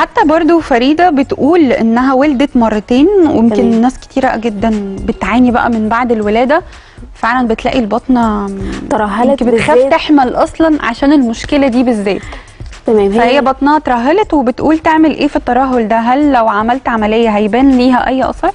حتى برضو فريدة بتقول انها ولدت مرتين، ويمكن ناس كتيرة جدا بتعاني بقى من بعد الولادة، فعلا بتلاقي البطنة ترهلت، بتخاف تحمل اصلا عشان المشكلة دي بالذات. تمام. فهي بطنها ترهلت وبتقول تعمل ايه في الترهل ده؟ هل لو عملت عملية هيبان ليها اي اثر؟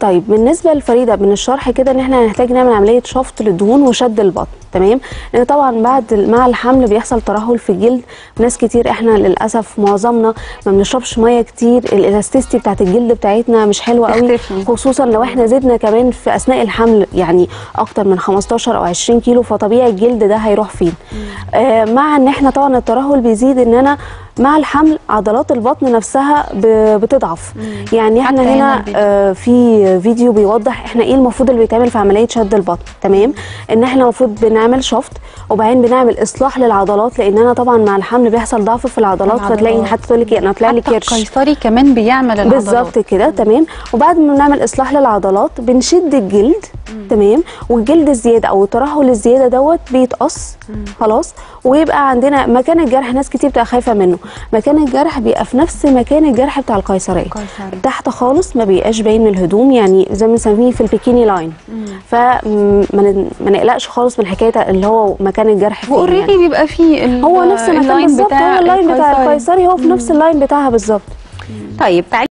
طيب بالنسبه لفريده من الشرح كده ان احنا هنحتاج نعمل عمليه شفط للدهون وشد البطن، تمام؟ لان طبعا مع الحمل بيحصل ترهل في الجلد، وناس كتير احنا للاسف معظمنا ما بنشربش ميه كتير، الالاستيستي بتاعت الجلد بتاعتنا مش حلوه قوي، خصوصا لو احنا زدنا كمان في اثناء الحمل يعني اكتر من 15 او 20 كيلو، فطبيعي الجلد ده هيروح فين؟ مع ان احنا طبعا الترهل بيزيد ان انا مع الحمل عضلات البطن نفسها بتضعف. يعني احنا هنا في فيديو بيوضح احنا ايه المفروض اللي بيتعمل في عمليه شد البطن، تمام؟ ان احنا المفروض بنعمل شفط، وبعدين بنعمل اصلاح للعضلات، لان انا طبعا مع الحمل بيحصل ضعف في العضلات، فتلاقي حتى تقول لك انا طلع لي كرش، القيصري كمان بيعمل العضلات بالظبط كده، تمام؟ وبعد ما بنعمل اصلاح للعضلات بنشد الجلد، تمام؟ والجلد الزياده او الترهل الزياده دوت بيتقص خلاص، ويبقى عندنا مكان الجرح ناس كتير بتبقى خايفه منه، مكان الجرح بيبقى في نفس مكان الجرح بتاع القيصريه تحت خالص، ما بيبقاش باين الهدوم، يعني زي ما بنسميه في البيكيني لاين. فما نقلقش خالص من حكايه اللي هو مكان الجرح فين، اوريدي يعني بيبقى فيه هو نفس المكان بالظبط، هو اللاين بتاع القيصري هو في نفس اللاين بتاعها بالظبط. طيب تعالي